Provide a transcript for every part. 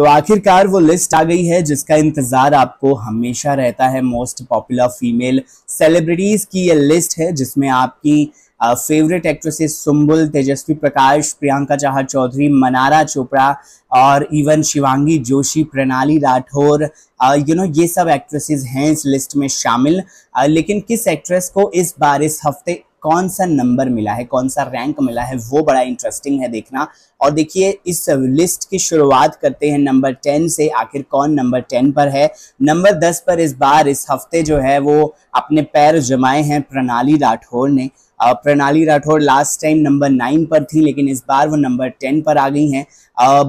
तो आखिरकार वो लिस्ट आ गई है जिसका इंतजार आपको हमेशा रहता है। मोस्ट पॉपुलर फीमेल सेलिब्रिटीज की ये लिस्ट है जिसमें आपकी फेवरेट एक्ट्रेसेस सुम्बुल, तेजस्वी प्रकाश, प्रियंका चाहर चौधरी, मन्नारा चोपड़ा और इवन शिवांगी जोशी, प्रणाली राठौर, ये सब एक्ट्रेसेस हैं इस लिस्ट में शामिल। लेकिन किस एक्ट्रेस को इस बार इस हफ्ते कौन सा नंबर मिला है, कौन सा रैंक मिला है, वो बड़ा इंटरेस्टिंग है देखना। और देखिए इस लिस्ट की शुरुआत करते हैं नंबर 10 से। आखिर कौन नंबर 10 पर है? नंबर 10 पर इस बार इस हफ्ते जो है वो अपने पैर जमाए हैं प्रणाली राठौर ने। Pranali Rathore last time number 9 पर थी, लेकिन इस बार वो नंबर 10 पर आ गई हैं।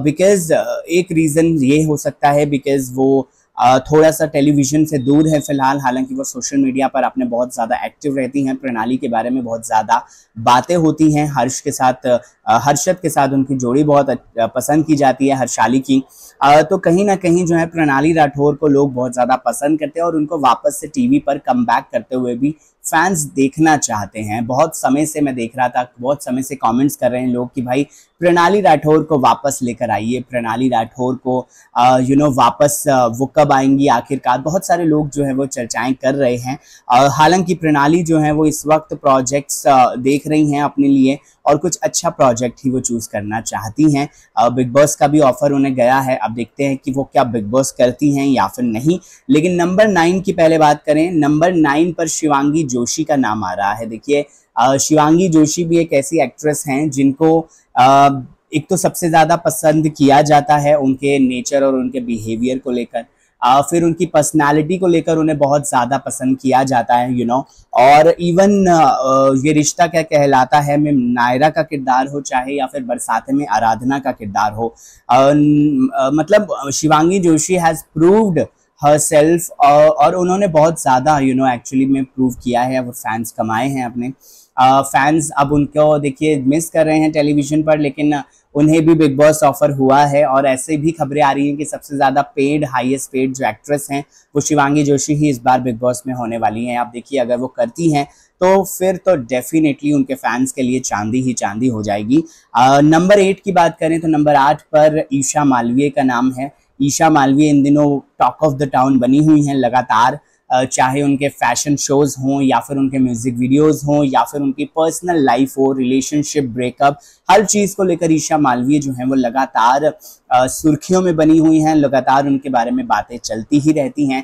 बिकॉज एक रीज़न ये हो सकता है बिकॉज वो थोड़ा सा टेलीविज़न से दूर है फिलहाल, हालांकि वो सोशल मीडिया पर अपने बहुत ज़्यादा एक्टिव रहती हैं। प्रणाली के बारे में बहुत ज़्यादा बातें होती हैं, हर्षद के साथ उनकी जोड़ी बहुत पसंद की जाती है, हर्षाली की। तो कहीं ना कहीं जो है प्रणाली राठौर को लोग बहुत ज़्यादा पसंद करते हैं और उनको वापस से टीवी पर कम बैक करते हुए भी फैंस देखना चाहते हैं। बहुत समय से मैं देख रहा था, बहुत समय से कमेंट्स कर रहे हैं लोग कि भाई प्रणाली राठौर को वापस लेकर आइए, प्रणाली राठौर को वापस वो कब आएंगी आखिरकार। बहुत सारे लोग जो है वो चर्चाएं कर रहे हैं। हालांकि प्रणाली जो है वो इस वक्त प्रोजेक्ट्स देख रही हैं अपने लिए और कुछ अच्छा प्रोजेक्ट ही वो चूज़ करना चाहती हैं। बिग बॉस का भी ऑफर उन्हें गया है, अब देखते हैं कि वो क्या बिग बॉस करती हैं या फिर नहीं। लेकिन नंबर 9 की पहले बात करें, नंबर 9 पर शिवांगी जोशी का नाम आ रहा है। देखिए शिवांगी जोशी भी एक ऐसी एक्ट्रेस हैं जिनको एक तो सबसे ज़्यादा पसंद किया जाता है उनके नेचर और उनके बिहेवियर को लेकर, फिर उनकी पर्सनालिटी को लेकर उन्हें बहुत ज़्यादा पसंद किया जाता है और इवन ये रिश्ता क्या कहलाता है में नायरा का किरदार हो चाहे या फिर बरसाते में आराधना का किरदार हो, मतलब Shivangi Joshi has proved herself और उन्होंने बहुत ज़्यादा एक्चुअली में प्रूव किया है। वो फैंस कमाए हैं अपने, फैंस अब उनको देखिए मिस कर रहे हैं टेलीविज़न पर, लेकिन उन्हें भी बिग बॉस ऑफर हुआ है। और ऐसे भी खबरें आ रही हैं कि सबसे ज़्यादा पेड, हाईएस्ट पेड जो एक्ट्रेस हैं वो शिवांगी जोशी ही इस बार बिग बॉस में होने वाली हैं। आप देखिए अगर वो करती हैं तो फिर तो डेफिनेटली उनके फैंस के लिए चांदी ही चांदी हो जाएगी। नंबर 8 की बात करें तो नंबर 8 पर ईशा मालवीय का नाम है। ईशा मालवीय इन दिनों टॉक ऑफ द टाउन बनी हुई हैं लगातार, चाहे उनके फैशन शोज़ हों या फिर उनके म्यूज़िक वीडियोस हों या फिर उनकी पर्सनल लाइफ हो, रिलेशनशिप, ब्रेकअप, हर चीज़ को लेकर ईशा मालवीय जो हैं वो लगातार सुर्खियों में बनी हुई हैं, लगातार उनके बारे में बातें चलती ही रहती हैं।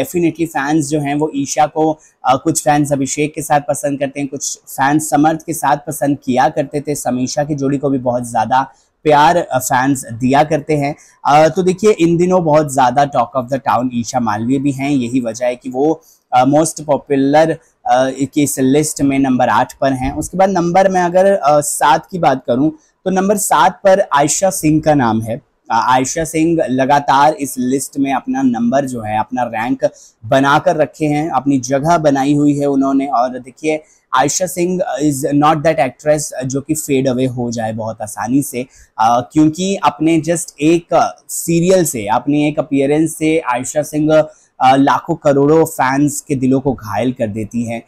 डेफिनेटली फैंस जो हैं वो ईशा को कुछ फैंस अभिषेक के साथ पसंद करते हैं, कुछ फैंस समर्थ के साथ पसंद किया करते थे, समीशा की जोड़ी को भी बहुत ज़्यादा प्यार फैंस दिया करते हैं। तो देखिए इन दिनों बहुत ज़्यादा talk of the town Isha Malviya भी हैं, यही वजह है कि वो मोस्ट पॉपुलर की इस लिस्ट में नंबर 8 पर हैं। उसके बाद नंबर में अगर 7 की बात करूं तो नंबर 7 पर आयशा सिंह का नाम है। आयशा सिंह लगातार इस लिस्ट में अपना नंबर जो है, अपना रैंक बना कर रखे हैं, अपनी जगह बनाई हुई है उन्होंने। और देखिए Ayesha Singh is not that actress जो कि फेड अवे हो जाए बहुत आसानी से, क्योंकि अपने जस्ट एक सीरियल से, अपने एक अपीयरेंस से आयशा सिंह लाखों करोड़ों फैंस के दिलों को घायल कर देती हैं।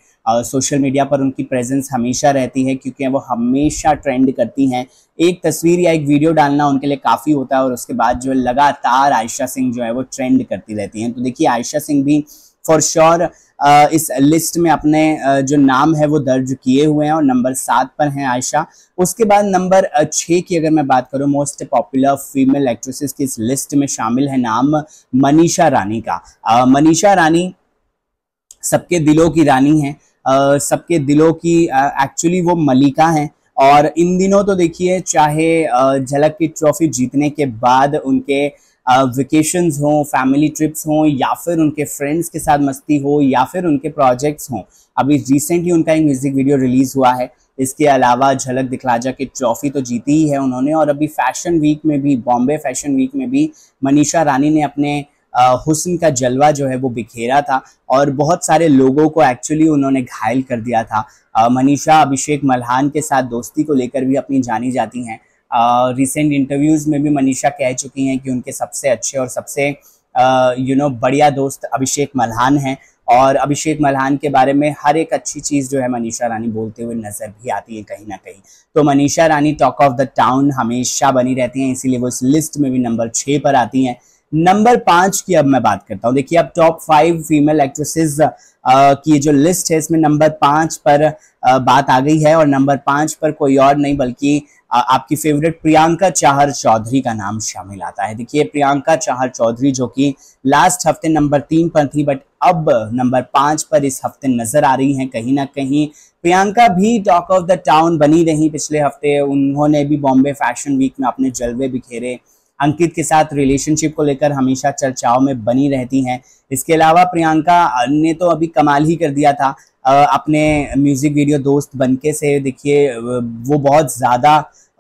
सोशल मीडिया पर उनकी प्रेजेंस हमेशा रहती है क्योंकि वो हमेशा ट्रेंड करती हैं। एक तस्वीर या एक वीडियो डालना उनके लिए काफ़ी होता है और उसके बाद जो है लगातार आयशा सिंह जो है वो ट्रेंड करती रहती हैं। तो देखिए आयशा सिंह भी फॉर श्योर इस लिस्ट में अपने जो नाम है वो दर्ज किए हुए हैं और नंबर 7 पर हैं आयशा। उसके बाद नंबर 6 की अगर मैं बात करूं, मोस्ट पॉपुलर फीमेल एक्ट्रेसेस की इस लिस्ट में शामिल है नाम मनीषा रानी का। मनीषा रानी सबके दिलों की रानी हैं, सबके दिलों की एक्चुअली वो मलिका हैं। और इन दिनों तो देखिए चाहे झलक की ट्रॉफी जीतने के बाद उनके वेकेशंस हों, फैमिली ट्रिप्स हों या फिर उनके फ्रेंड्स के साथ मस्ती हो या फिर उनके प्रोजेक्ट्स हों, अभी रिसेंटली उनका एक म्यूज़िक वीडियो रिलीज़ हुआ है। इसके अलावा झलक दिखला जा की ट्रॉफी तो जीती ही है उन्होंने और अभी फैशन वीक में भी, बॉम्बे फैशन वीक में भी मनीषा रानी ने अपने हुस्न का जलवा जो है वो बिखेरा था और बहुत सारे लोगों को एक्चुअली उन्होंने घायल कर दिया था। मनीषा अभिषेक मल्हान के साथ दोस्ती को लेकर भी अपनी जानी जाती हैं। रिसेंट इंटरव्यूज़ में भी मनीषा कह चुकी हैं कि उनके सबसे अच्छे और सबसे बढ़िया दोस्त अभिषेक मल्हान हैं और अभिषेक मल्हान के बारे में हर एक अच्छी चीज़ जो है मनीषा रानी बोलते हुए नज़र भी आती है कहीं ना कहीं। तो Manisha Rani talk of the town हमेशा बनी रहती हैं, इसीलिए वो इस लिस्ट में भी नंबर 6 पर आती हैं। नंबर 5 की अब मैं बात करता हूँ। देखिए अब टॉप 5 फीमेल एक्ट्रेसेस की जो लिस्ट है इसमें नंबर 5 पर बात आ गई है, और नंबर 5 पर कोई और नहीं बल्कि आपकी फेवरेट प्रियंका चाहर चौधरी का नाम शामिल आता है। देखिए प्रियंका चाहर चौधरी जो कि लास्ट हफ्ते नंबर 3 पर थी, बट अब नंबर 5 पर इस हफ्ते नजर आ रही हैं। कहीं ना कहीं प्रियंका भी टॉक ऑफ द टाउन बनी रही पिछले हफ्ते, उन्होंने भी बॉम्बे फैशन वीक में अपने जलवे बिखेरे। अंकित के साथ रिलेशनशिप को लेकर हमेशा चर्चाओं में बनी रहती हैं। इसके अलावा प्रियंका ने तो अभी कमाल ही कर दिया था अपने म्यूज़िक वीडियो दोस्त बनके से। देखिए वो बहुत ज़्यादा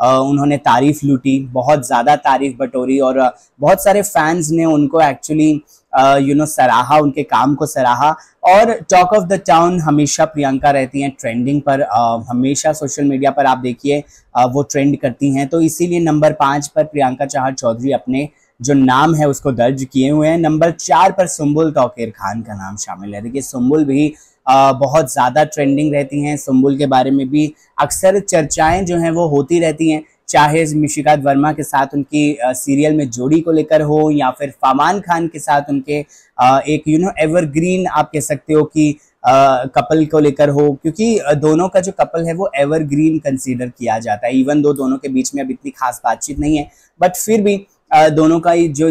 उन्होंने तारीफ़ लूटी, बहुत ज़्यादा तारीफ़ बटोरी, और बहुत सारे फैंस ने उनको एक्चुअली सराहा, उनके काम को सराहा। और टॉक ऑफ द टाउन हमेशा प्रियंका रहती हैं ट्रेंडिंग पर, हमेशा सोशल मीडिया पर आप देखिए वो ट्रेंड करती हैं। तो इसीलिए नंबर 5 पर प्रियंका चाहर चौधरी अपने जो नाम है उसको दर्ज किए हुए हैं। नंबर 4 पर सुम्बुल तौकीर खान का नाम शामिल है। देखिए सुम्बुल भी बहुत ज़्यादा ट्रेंडिंग रहती हैं, सुम्बुल के बारे में भी अक्सर चर्चाएं जो हैं वो होती रहती हैं, चाहे मिशकत वर्मा के साथ उनकी सीरियल में जोड़ी को लेकर हो, या फिर फमान खान के साथ उनके एक एवरग्रीन आप कह सकते हो कि कपल को लेकर हो, क्योंकि दोनों का जो कपल है वो एवरग्रीन कंसीडर किया जाता है। इवन दो दोनों के बीच में अब इतनी खास बातचीत नहीं है, बट फिर भी दोनों का ही जो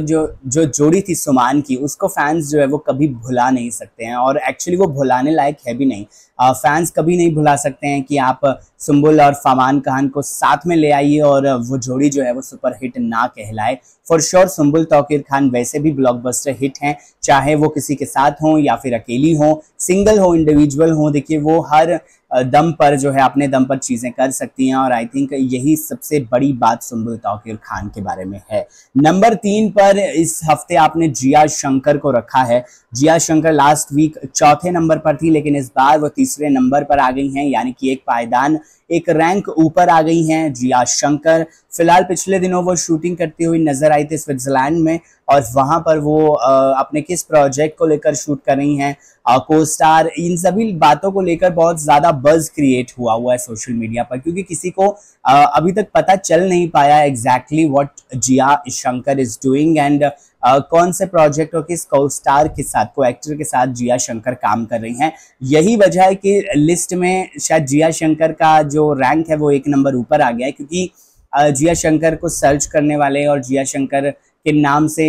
जोड़ी थी सुमान की, उसको फैंस जो है वो कभी भुला नहीं सकते हैं, और एक्चुअली वो भुलाने लायक है भी नहीं। फैंस कभी नहीं भुला सकते हैं कि आप सुम्बुल और फमान खान को साथ में ले आइए और वो जोड़ी जो है वो सुपर हिट ना कहलाए। फॉर श्योर सुम्बुल तौकीर खान वैसे भी ब्लॉकबस्टर हिट हैं, चाहे वो किसी के साथ हों या फिर अकेली हों, सिंगल हो, इंडिविजुअल हो। देखिए वो हर दम पर जो है अपने दम पर चीज़ें कर सकती हैं, और आई थिंक यही सबसे बड़ी बात सुम्बुल तौकीर खान के बारे में है। नंबर 3 पर इस हफ्ते आपने जिया शंकर को रखा है। जिया शंकर लास्ट वीक चौथे नंबर पर थी, लेकिन इस बार वो तीसरे नंबर पर आ गई हैं, यानी कि एक पायदान एक रैंक ऊपर आ गई हैं जिया शंकर। फिलहाल पिछले दिनों वो शूटिंग करती हुई नजर आई थी स्विट्जरलैंड में, और वहाँ पर वो अपने किस प्रोजेक्ट को लेकर शूट कर रही हैं, को स्टार, इन सभी बातों को लेकर बहुत ज़्यादा बज़ क्रिएट हुआ है सोशल मीडिया पर, क्योंकि किसी को अभी तक पता चल नहीं पाया exactly what Jiya Shankar is doing, and कौन से प्रोजेक्ट और किस को स्टार के साथ, को एक्टर के साथ जिया शंकर काम कर रही हैं। यही वजह है कि लिस्ट में शायद जिया शंकर का जो रैंक है वो एक नंबर ऊपर आ गया है, क्योंकि जिया शंकर को सर्च करने वाले और जिया शंकर के नाम से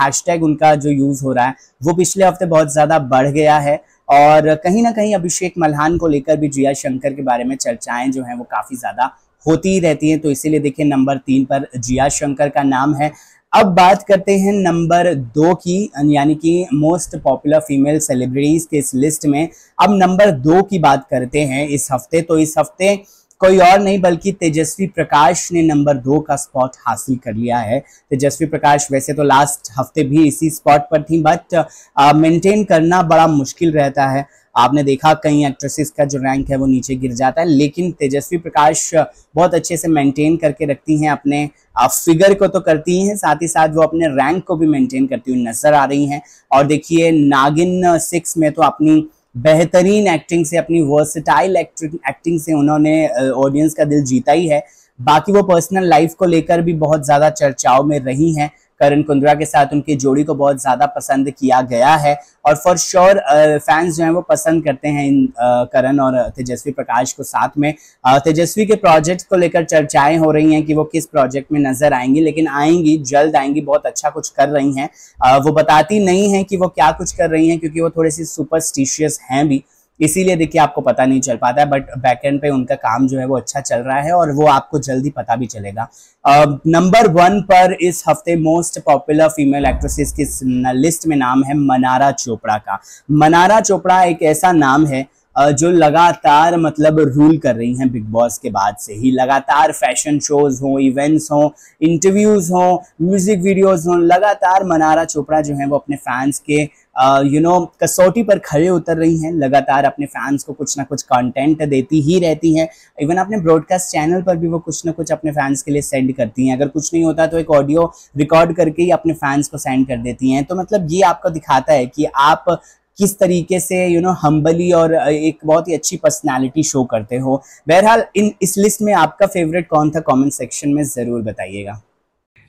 हैशटैग उनका जो यूज़ हो रहा है वो पिछले हफ्ते बहुत ज़्यादा बढ़ गया है, और कहीं ना कहीं अभिषेक मल्हान को लेकर भी जिया शंकर के बारे में चर्चाएं जो हैं वो काफ़ी ज़्यादा होती रहती हैं। तो इसीलिए देखिए नंबर 3 पर जिया शंकर का नाम है। अब बात करते हैं नंबर 2 की, यानी कि मोस्ट पॉपुलर फीमेल सेलिब्रिटीज़ के इस लिस्ट में। अब नंबर 2 की बात करते हैं इस हफ्ते। तो इस हफ्ते कोई और नहीं बल्कि तेजस्वी प्रकाश ने नंबर 2 का स्पॉट हासिल कर लिया है। तेजस्वी प्रकाश वैसे तो लास्ट हफ्ते भी इसी स्पॉट पर थी, बट मेंटेन करना बड़ा मुश्किल रहता है। आपने देखा कई एक्ट्रेसेस का जो रैंक है वो नीचे गिर जाता है, लेकिन तेजस्वी प्रकाश बहुत अच्छे से मेंटेन करके रखती हैं, अपने फिगर को तो करती हैं, साथ ही साथ वो अपने रैंक को भी मेंटेन करती हुई नजर आ रही हैं। और देखिए नागिन 6 में तो अपनी बेहतरीन एक्टिंग से, अपनी वर्सेटाइल एक्टिंग से उन्होंने ऑडियंस का दिल जीता ही है। बाकी वो पर्सनल लाइफ को लेकर भी बहुत ज़्यादा चर्चाओं में रही हैं। करण कुंद्रा के साथ उनकी जोड़ी को बहुत ज़्यादा पसंद किया गया है, और फॉर श्योर फैंस जो हैं वो पसंद करते हैं इन करण और तेजस्वी प्रकाश को साथ में। तेजस्वी के प्रोजेक्ट को लेकर चर्चाएं हो रही हैं कि वो किस प्रोजेक्ट में नजर आएंगी, लेकिन आएंगी, जल्द आएंगी, बहुत अच्छा कुछ कर रही हैं। वो बताती नहीं हैं कि वो क्या कुछ कर रही हैं, क्योंकि वो थोड़ी सी सुपरस्टिशियस हैं भी, इसीलिए देखिए आपको पता नहीं चल पाता है, बट बैकएंड पे उनका काम जो है वो अच्छा चल रहा है, और वो आपको जल्दी पता भी चलेगा। नंबर 1 पर इस हफ्ते मोस्ट पॉपुलर फीमेल एक्ट्रेसेस की लिस्ट में नाम है मन्नारा चोपड़ा का। मन्नारा चोपड़ा एक ऐसा नाम है जो लगातार मतलब रूल कर रही हैं बिग बॉस के बाद से ही। लगातार फैशन शोज हों, इवेंट्स हों, इंटरव्यूज़ हों, म्यूज़िक वीडियोज़ हों, लगातार मन्नारा चोपड़ा जो हैं वो अपने फैंस के कसौटी पर खड़े उतर रही हैं। लगातार अपने फैंस को कुछ ना कुछ कंटेंट देती ही रहती हैं। इवन अपने ब्रॉडकास्ट चैनल पर भी वो कुछ ना कुछ अपने फैंस के लिए सेंड करती हैं। अगर कुछ नहीं होता तो एक ऑडियो रिकॉर्ड करके ही अपने फैंस को सेंड कर देती हैं। तो मतलब ये आपको दिखाता है कि आप किस तरीके से हम्बली और एक बहुत ही अच्छी पर्सनालिटी शो करते हो। बहरहाल इस लिस्ट में आपका फेवरेट कौन था कमेंट सेक्शन में जरूर बताइएगा।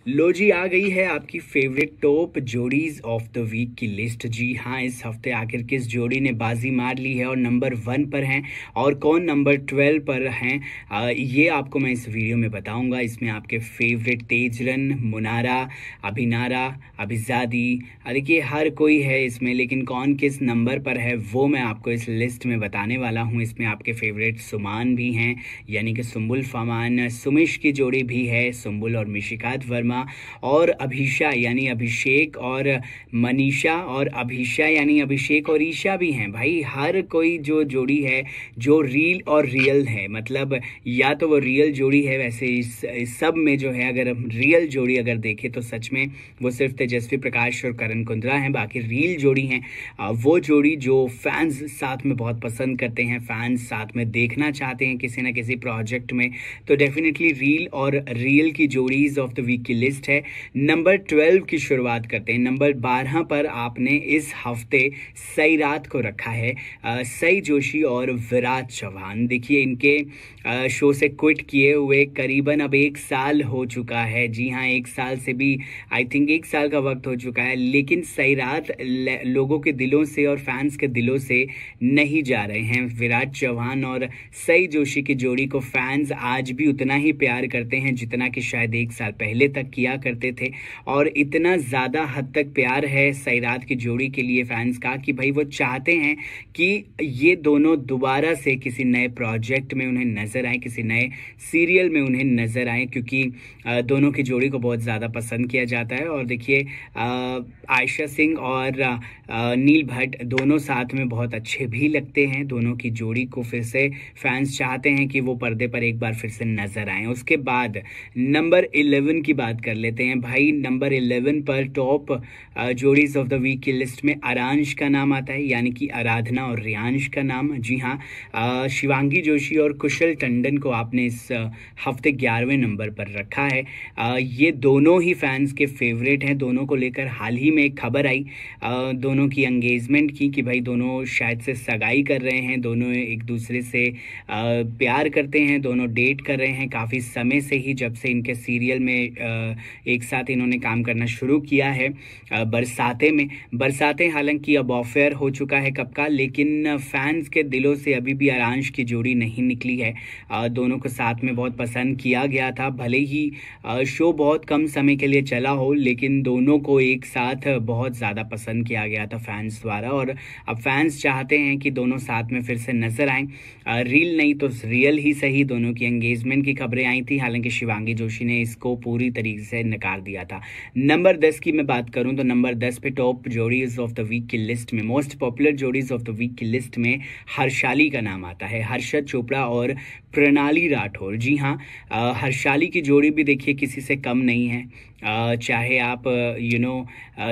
लो जी, आ गई है आपकी favourite top जोड़ीज of the week की लिस्ट। जी हाँ, इस हफ्ते आखिर किस जोड़ी ने बाजी मार ली है और नंबर 1 पर हैं और कौन नंबर 12 पर हैं, ये आपको मैं इस वीडियो में बताऊंगा। इसमें आपके फेवरेट तेजलन, मुनारा, अभिनारा, अभिजादी, देखिए हर कोई है इसमें, लेकिन कौन किस नंबर पर है वो मैं आपको इस लिस्ट में बताने वाला हूँ। इसमें आपके फेवरेट सुमान भी हैं, यानी कि सुम्बुल फमान, सुमिश की जोड़ी भी है, सुम्बुल और मिशकत वर्मा, और अभिषा यानी अभिषेक और मनीषा, और अभिषा यानी अभिषेक और ईशा भी हैं। भाई हर कोई जो जोड़ी है जो रील और रियल है, मतलब या तो वो रियल जोड़ी है। वैसे इस सब में जो है, अगर रियल जोड़ी अगर देखें तो सच में वो सिर्फ तेजस्वी प्रकाश और करण कुंद्रा हैं, बाकी रील जोड़ी हैं वो जोड़ी जो फैंस साथ में बहुत पसंद करते हैं, फैंस साथ में देखना चाहते हैं किसी ना किसी प्रोजेक्ट में। तो डेफिनेटली रील और रियल की जोड़ीज ऑफ द वीक की लिस्ट है। नंबर 12 की शुरुआत करते हैं। नंबर 12 पर आपने इस हफ्ते सई रात को रखा है, सई जोशी और विराट चौहान। देखिए इनके शो से क्विट किए हुए करीबन अब 1 साल हो चुका है। जी हाँ, 1 साल से भी आई थिंक 1 साल का वक्त हो चुका है, लेकिन सई रात लोगों के दिलों से और फैंस के दिलों से नहीं जा रहे हैं। विराट चौहान और सई जोशी की जोड़ी को फैंस आज भी उतना ही प्यार करते हैं जितना कि शायद 1 साल पहले तक किया करते थे, और इतना ज़्यादा हद तक प्यार है सैरात की जोड़ी के लिए फैंस का कि भाई वो चाहते हैं कि ये दोनों दोबारा से किसी नए प्रोजेक्ट में उन्हें नज़र आए, किसी नए सीरियल में उन्हें नज़र आए, क्योंकि दोनों की जोड़ी को बहुत ज़्यादा पसंद किया जाता है। और देखिए आयशा सिंह और नील भट्ट दोनों साथ में बहुत अच्छे भी लगते हैं। दोनों की जोड़ी को फिर से फैंस चाहते हैं कि वो पर्दे पर एक बार फिर से नज़र आएँ। उसके बाद नंबर 11 की बात कर लेते हैं। भाई नंबर 11 पर टॉप जोड़ीज ऑफ द वीक की लिस्ट में आरांश का नाम आता है, यानी कि आराधना और रियांश का नाम। जी हाँ, शिवांगी जोशी और कुशल टंडन को आपने इस हफ्ते 11वें नंबर पर रखा है। ये दोनों ही फैंस के फेवरेट हैं। दोनों को लेकर हाल ही में एक खबर आई दोनों की एंगेजमेंट की, कि भाई दोनों शायद से सगाई कर रहे हैं, दोनों एक दूसरे से प्यार करते हैं, दोनों डेट कर रहे हैं काफ़ी समय से ही, जब से इनके सीरियल में एक साथ इन्होंने काम करना शुरू किया है बरसाते में। बरसाते हालांकि अब ऑफेयर हो चुका है कब का, लेकिन फैंस के दिलों से अभी भी आरांश की जोड़ी नहीं निकली है। दोनों को साथ में बहुत पसंद किया गया था, भले ही शो बहुत कम समय के लिए चला हो, लेकिन दोनों को एक साथ बहुत ज़्यादा पसंद किया गया था फैंस द्वारा, और अब फैंस चाहते हैं कि दोनों साथ में फिर से नजर आएँ। रील नहीं तो रियल ही सही। दोनों की एंगेजमेंट की खबरें आई थी, हालांकि शिवांगी जोशी ने इसको पूरी तरीके से नकार दिया था। नंबर 10 की मैं बात करूं तो नंबर 10 पे टॉप जोड़ीज ऑफ द वीक की लिस्ट में, most popular जोड़ीज of the week की लिस्ट में हर्षाली का नाम आता है, हर्षद चोपड़ा और प्रणाली राठौर। जी हाँ, हर्षाली की जोड़ी भी देखिए किसी से कम नहीं है। चाहे आप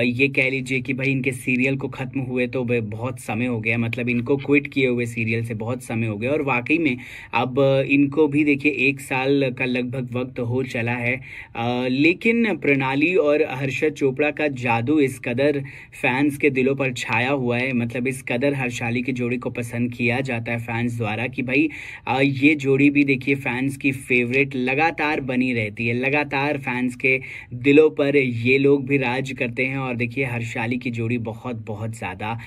ये कह लीजिए कि भाई इनके सीरियल को ख़त्म हुए तो बहुत समय हो गया, मतलब इनको क्विट किए हुए सीरियल से बहुत समय हो गया, और वाकई में अब इनको भी देखिए 1 साल का लगभग वक्त हो चला है। लेकिन प्रणाली और हर्षद चोपड़ा का जादू इस कदर फैंस के दिलों पर छाया हुआ है, मतलब इस कदर हर्षाली की जोड़ी को पसंद किया जाता है फैंस द्वारा कि भाई ये जोड़ी भी देखिए फैंस की फेवरेट लगातार बनी रहती है, लगातार फैंस के दिलों पर ये लोग भी राज करते हैं। और देखिए हर्षाली की जोड़ी बहुत ज़्यादा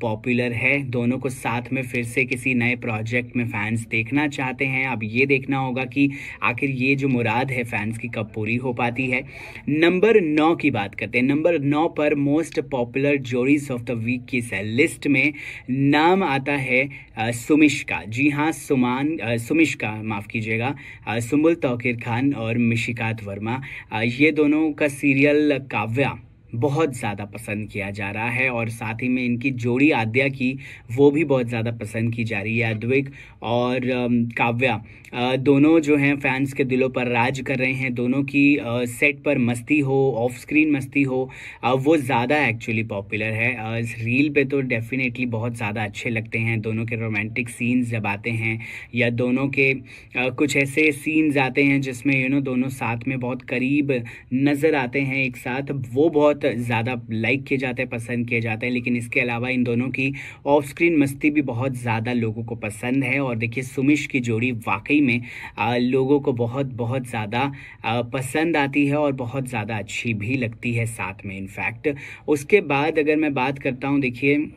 पॉपुलर है। दोनों को साथ में फिर से किसी नए प्रोजेक्ट में फैंस देखना चाहते हैं। अब ये देखना होगा कि आखिर ये जो मुराद है फैंस की कब पूरी हो पाती है। नंबर 9 की बात करते हैं। नंबर 9 पर most popular जोड़ीज of the week की लिस्ट में नाम आता है सुमिश का। जी हाँ, सुमिश का, माफ़ कीजिएगा, सुम्बुल तौकीर खान और मिशकत वर्मा। ये दोनों का सीरियल काव्या बहुत ज़्यादा पसंद किया जा रहा है, और साथ ही में इनकी जोड़ी आद्या की वो भी बहुत ज़्यादा पसंद की जा रही है। अद्विक और काव्या दोनों जो हैं फैंस के दिलों पर राज कर रहे हैं, दोनों की सेट पर मस्ती हो, ऑफ स्क्रीन मस्ती हो, वो ज़्यादा एक्चुअली पॉपुलर है। इस रील पे तो डेफिनेटली बहुत ज़्यादा अच्छे लगते हैं दोनों के रोमांटिक सीन्स जब आते हैं, या दोनों के कुछ ऐसे सीन्स आते हैं जिसमें यू नो दोनों साथ में बहुत करीब नज़र आते हैं एक साथ, वो बहुत ज़्यादा लाइक किए जाते हैं, पसंद किए जाते हैं। लेकिन इसके अलावा इन दोनों की ऑफ स्क्रीन मस्ती भी बहुत ज़्यादा लोगों को पसंद है। और देखिए सुमिश की जोड़ी वाकई में लोगों को बहुत ज़्यादा पसंद आती है और बहुत ज़्यादा अच्छी भी लगती है साथ में। इनफैक्ट उसके बाद अगर मैं बात करता हूँ देखिए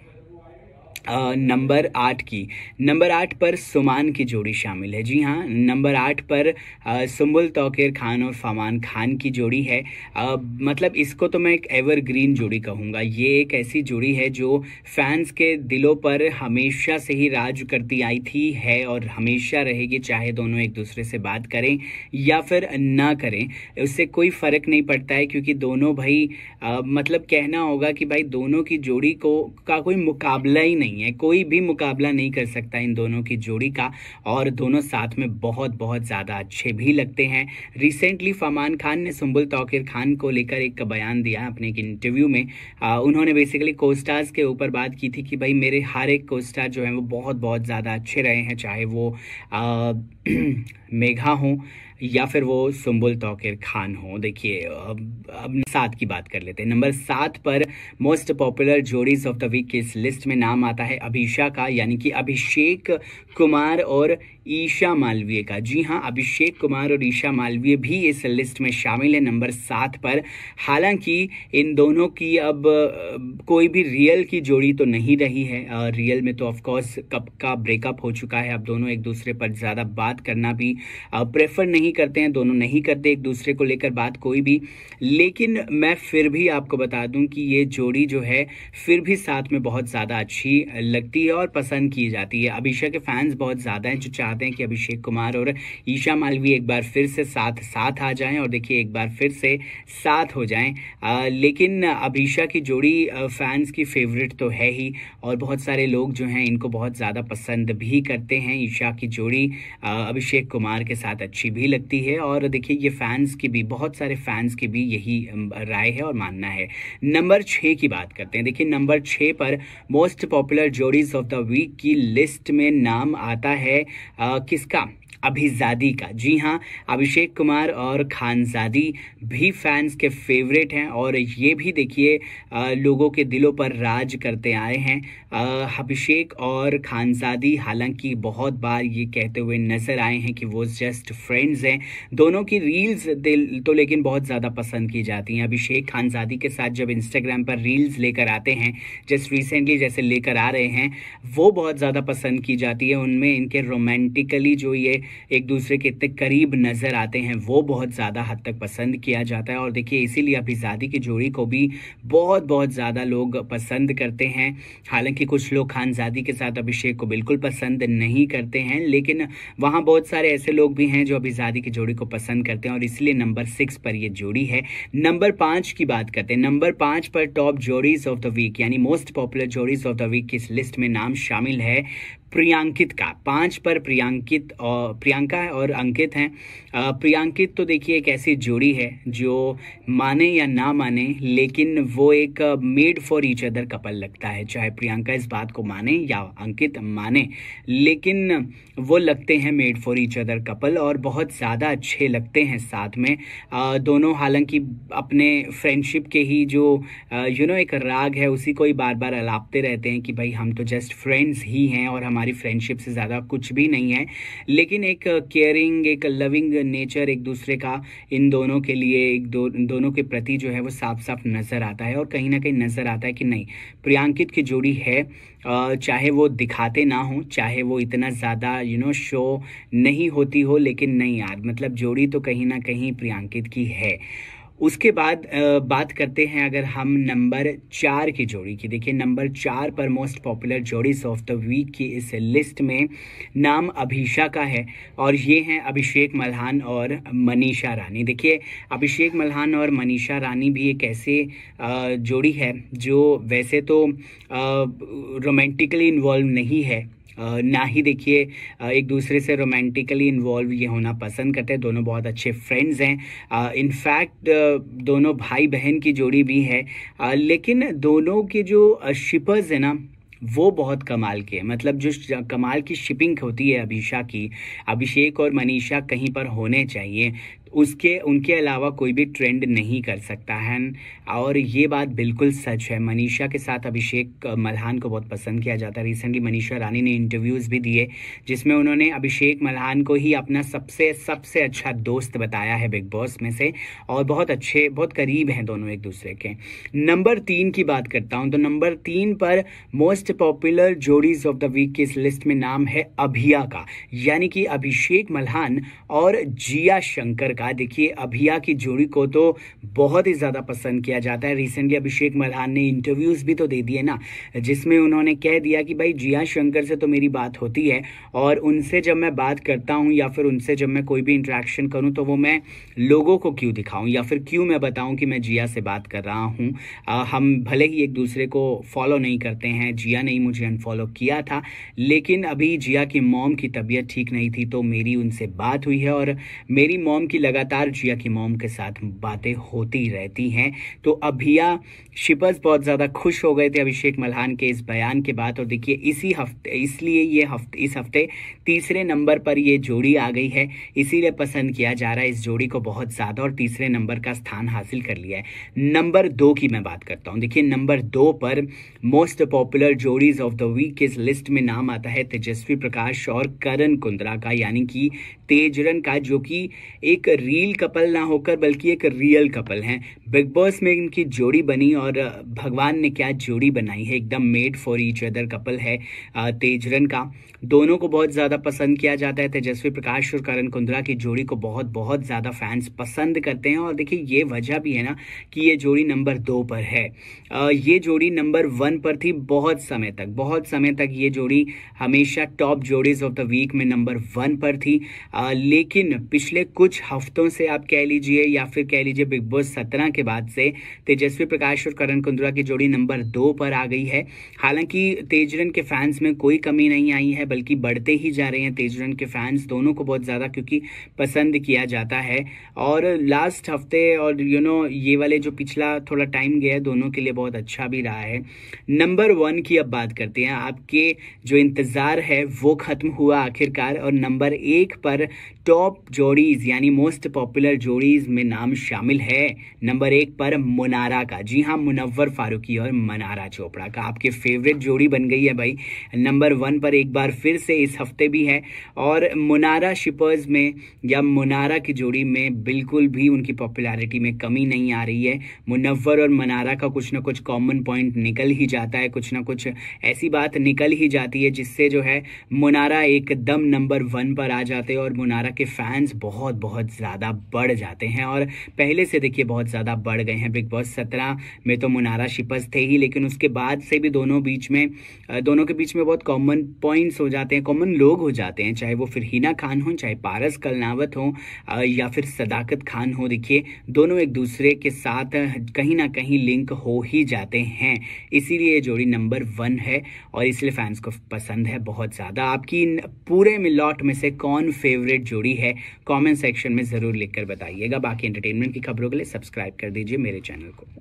नंबर 8 की, नंबर 8 पर सुमान की जोड़ी शामिल है। जी हाँ, नंबर 8 पर सुम्बुल तौकीर खान और फमान खान की जोड़ी है। मतलब इसको तो मैं एक एवरग्रीन जोड़ी कहूँगा। ये एक ऐसी जोड़ी है जो फैंस के दिलों पर हमेशा से ही राज करती आई थी है और हमेशा रहेगी, चाहे दोनों एक दूसरे से बात करें या फिर ना करें, उससे कोई फ़र्क नहीं पड़ता है। क्योंकि दोनों भाई मतलब कहना होगा कि भाई दोनों की जोड़ी को का कोई मुकाबला ही नहीं है, कोई भी मुकाबला नहीं कर सकता इन दोनों की जोड़ी का। और दोनों साथ में बहुत ज़्यादा अच्छे भी लगते हैं। रिसेंटली फमान खान ने सुम्बुल तौकीर खान को लेकर एक बयान दिया अपने एक इंटरव्यू में। उन्होंने बेसिकली कोस्टार्स के ऊपर बात की थी कि भाई मेरे हर एक कोस्टार जो हैं वो बहुत ज़्यादा अच्छे रहे हैं, चाहे वो मेघा हों या फिर वो सुम्बुल तौकीर खान हो। देखिए अब 7 की बात कर लेते हैं। नंबर 7 पर most popular जोड़ीज of the week की इस लिस्ट में नाम आता है अभिषा का, यानी कि अभिषेक कुमार और ईशा मालवीय का। जी हाँ, अभिषेक कुमार और ईशा मालवीय भी इस लिस्ट में शामिल है नंबर 7 पर। हालांकि इन दोनों की अब कोई भी रियल की जोड़ी तो नहीं रही है। रियल में तो ऑफकोर्स कब का ब्रेकअप हो चुका है, अब दोनों एक दूसरे पर ज़्यादा बात करना भी प्रेफर नहीं करते हैं, दोनों नहीं करते एक दूसरे को लेकर बात कोई भी। लेकिन मैं फिर भी आपको बता दूं कि ये जोड़ी जो है फिर भी साथ में बहुत ज़्यादा अच्छी लगती है और पसंद की जाती है। अभिषेक के फैंस बहुत ज़्यादा हैं जो चाहते हैं कि अभिषेक कुमार और ईशा मालवीय एक बार फिर से साथ आ जाएं और देखिए एक बार फिर से साथ हो जाएं। लेकिन अभिषा की जोड़ी फैंस की फेवरेट तो है ही और बहुत सारे लोग जो हैं इनको बहुत ज़्यादा पसंद भी करते हैं। ईशा की जोड़ी अभिषेक कुमार के साथ अच्छी भी लगती है और देखिए ये फैंस की भी, बहुत सारे फैंस की भी यही राय है और मानना है। नंबर 6 की बात करते हैं। देखिए नंबर 6 पर most popular जोड़ीज of the week की लिस्ट में नाम आता है किसका, अभिजादी का। जी हाँ, अभिषेक कुमार और खानजादी भी फैंस के फेवरेट हैं और ये भी देखिए लोगों के दिलों पर राज करते आए हैं। अभिषेक और खानजादी हालांकि बहुत बार ये कहते हुए नज़र आए हैं कि वो जस्ट फ्रेंड्स हैं। दोनों की रील्स तो लेकिन बहुत ज़्यादा पसंद की जाती हैं। अभिषेक खानजादी के साथ जब इंस्टाग्राम पर रील्स लेकर आते हैं, जस्ट रिसेंटली जैसे लेकर आ रहे हैं, वो बहुत ज़्यादा पसंद की जाती है। उनमें इनके रोमांटिकली जो ये एक दूसरे के इतने करीब नज़र आते हैं वो बहुत ज़्यादा हद तक पसंद किया जाता है। और देखिए इसीलिए अभिजादी की जोड़ी को भी बहुत ज़्यादा लोग पसंद करते हैं। हालांकि कुछ लोग खानजादी के साथ अभिषेक को बिल्कुल पसंद नहीं करते हैं, लेकिन वहाँ बहुत सारे ऐसे लोग भी हैं जो अभिजादी की जोड़ी को पसंद करते हैं और इसलिए नंबर 6 पर यह जोड़ी है। नंबर 5 की बात करते हैं। नंबर 5 पर टॉप जोड़ीज ऑफ द वीक यानी most popular जोड़ीज of the week की इस लिस्ट में नाम शामिल है प्रियंकित का। 5 पर प्रियंका और अंकित हैं। प्रियंकित तो देखिए एक ऐसी जोड़ी है जो माने या ना माने लेकिन वो एक made for each other couple लगता है। चाहे प्रियंका इस बात को माने या अंकित माने, लेकिन वो लगते हैं made for each other couple और बहुत ज़्यादा अच्छे लगते हैं साथ में। दोनों हालांकि अपने फ्रेंडशिप के ही जो यू नो एक राग है उसी को ही बार अलापते रहते हैं कि भाई हम तो जस्ट फ्रेंड्स ही हैं और हमारी फ्रेंडशिप से ज़्यादा कुछ भी नहीं है। लेकिन एक केयरिंग, एक लविंग नेचर एक दूसरे का इन दोनों के लिए, दोनों के प्रति जो है वो साफ नज़र आता है और कहीं ना कहीं नज़र आता है कि नहीं प्रियंकित की जोड़ी है। चाहे वो दिखाते ना हो, चाहे वो इतना ज़्यादा यू नो शो नहीं होती हो, लेकिन नहीं यार मतलब जोड़ी तो कहीं ना कहीं प्रियंकित की है। उसके बाद बात करते हैं अगर हम नंबर 4 की जोड़ी की। देखिए नंबर 4 पर most popular जोड़ीज of the week की इस लिस्ट में नाम अभिषा का है और ये हैं अभिषेक मल्हान और मनीषा रानी। देखिए अभिषेक मल्हान और मनीषा रानी भी एक ऐसे जोड़ी है जो वैसे तो रोमांटिकली इन्वॉल्व नहीं है, ना ही देखिए एक दूसरे से रोमांटिकली इन्वॉल्व ये होना पसंद करते हैं। दोनों बहुत अच्छे फ्रेंड्स हैं, इनफैक्ट दोनों भाई बहन की जोड़ी भी है, लेकिन दोनों के जो शिपर्स हैं ना वो बहुत कमाल के, मतलब जो कमाल की शिपिंग होती है अभिषेक और मनीषा कहीं पर होने चाहिए, उनके अलावा कोई भी ट्रेंड नहीं कर सकता है। और ये बात बिल्कुल सच है, मनीषा के साथ अभिषेक मल्हान को बहुत पसंद किया जाता है। रिसेंटली मनीषा रानी ने इंटरव्यूज़ भी दिए जिसमें उन्होंने अभिषेक मल्हान को ही अपना सबसे अच्छा दोस्त बताया है बिग बॉस में से, और बहुत करीब हैं दोनों एक दूसरे के। नंबर 3 की बात करता हूँ तो नंबर 3 पर most popular जोड़ीज of the week की इस लिस्ट में नाम है अभिया का, यानी कि अभिषेक मल्हान और जिया शंकर का। देखिए अभिया की जोड़ी को तो बहुत ही ज़्यादा पसंद किया जाता है। रिसेंटली अभिषेक मल्हान ने इंटरव्यूज़ भी तो दे दिए ना, जिसमें उन्होंने कह दिया कि भाई जिया शंकर से तो मेरी बात होती है, और उनसे जब मैं बात करता हूँ या फिर उनसे जब मैं कोई भी इंटरेक्शन करूँ तो वो मैं लोगों को क्यों दिखाऊँ या फिर क्यों मैं बताऊँ कि मैं जिया से बात कर रहा हूँ। हम भले ही एक दूसरे को फॉलो नहीं करते हैं, जिया ने मुझे अनफॉलो किया था, लेकिन अभी जिया की मॉम की तबीयत ठीक नहीं थी तो मेरी उनसे बात हुई है, और मेरी मॉम की लगातार जिया की मॉम के साथ बातें होती रहती हैं। तो अभिया शिपर्स बहुत ज़्यादा खुश हो गए थे अभिषेक मल्हान के इस बयान के बाद। और देखिए इस हफ्ते 3 नंबर पर ये जोड़ी आ गई है, इसीलिए पसंद किया जा रहा है इस जोड़ी को बहुत ज़्यादा, और 3 नंबर का स्थान हासिल कर लिया है। नंबर 2 की मैं बात करता हूँ। देखिए नंबर 2 पर most popular जोड़ीज of the week इस लिस्ट में नाम आता है तेजस्वी प्रकाश और करण कुंद्रा का, यानी कि तेजरन का, जो कि एक रील कपल ना होकर बल्कि एक रियल कपल हैं। बिग बॉस में इनकी जोड़ी बनी और भगवान ने क्या जोड़ी बनाई है, एकदम made for each other couple है तेजरन का। दोनों को बहुत ज़्यादा पसंद किया जाता है, तेजस्वी प्रकाश और करण कुंद्रा की जोड़ी को बहुत ज़्यादा फैंस पसंद करते हैं। और देखिए ये वजह भी है ना कि ये जोड़ी नंबर 2 पर है। ये जोड़ी नंबर 1 पर थी बहुत समय तक ये जोड़ी हमेशा टॉप जोड़ीज ऑफ द वीक में नंबर 1 पर थी, लेकिन पिछले कुछ हफ्तों से आप कह लीजिए या फिर कह लीजिए बिग बॉस 17 के बाद से तेजस्वी प्रकाश और करण कुंद्रा की जोड़ी नंबर 2 पर आ गई है। हालांकि तेजरन के फैंस में कोई कमी नहीं आई है, बल्कि बढ़ते ही जा रहे हैं तेजरन के फैंस, दोनों को बहुत ज़्यादा क्योंकि पसंद किया जाता है। और लास्ट हफ्ते और ये वाले जो पिछला थोड़ा टाइम गया है दोनों के लिए बहुत अच्छा भी रहा है। नंबर 1 की अब बात करते हैं। आपके जो इंतज़ार है वो ख़त्म हुआ आखिरकार, और नंबर 1 पर टॉप जोड़ीज़ यानी मोस्ट पॉपुलर जोड़ीज़ में नाम शामिल है नंबर 1 पर मुनारा का। जी हाँ, मुनव्वर फारूकी और मन्नारा चोपड़ा का आपके फेवरेट जोड़ी बन गई है भाई। नंबर 1 पर एक बार फिर से इस हफ्ते भी है, और मुनारा शिपर्स में या मुनारा की जोड़ी में बिल्कुल भी उनकी पॉपुलैरिटी में कमी नहीं आ रही है। मुनव्वर और मन्नारा का कुछ ना कुछ कॉमन पॉइंट निकल ही जाता है, कुछ ना कुछ ऐसी बात निकल ही जाती है जिससे जो है मुनारा एकदम नंबर 1 पर आ जाते हैं और मुनारा के फैंस बहुत ज़्यादा बढ़ जाते हैं, और पहले से देखिए बहुत ज़्यादा बढ़ गए हैं। बिग बॉस 17 में तो मुनारा शिपर्स थे ही, लेकिन उसके बाद से भी दोनों के बीच में बहुत कॉमन पॉइंट्स हो जाते हैं, कॉमन लोग हो जाते हैं, चाहे वो फिर हीना खान हो, चाहे पारस कलनावत हो, या फिर सदाकत खान हो। देखिए दोनों एक दूसरे के साथ कहीं ना कहीं लिंक हो ही जाते हैं, इसीलिए ये जोड़ी नंबर 1 है और इसलिए फैंस को पसंद है बहुत ज़्यादा। आपकी पूरे मिलॉट में से कौन फेवरेट जोड़ी है कमेंट सेक्शन में ज़रूर लिखकर बताइएगा। बाकी एंटरटेनमेंट की खबरों के लिए सब्सक्राइब कर दीजिए मेरे चैनल को।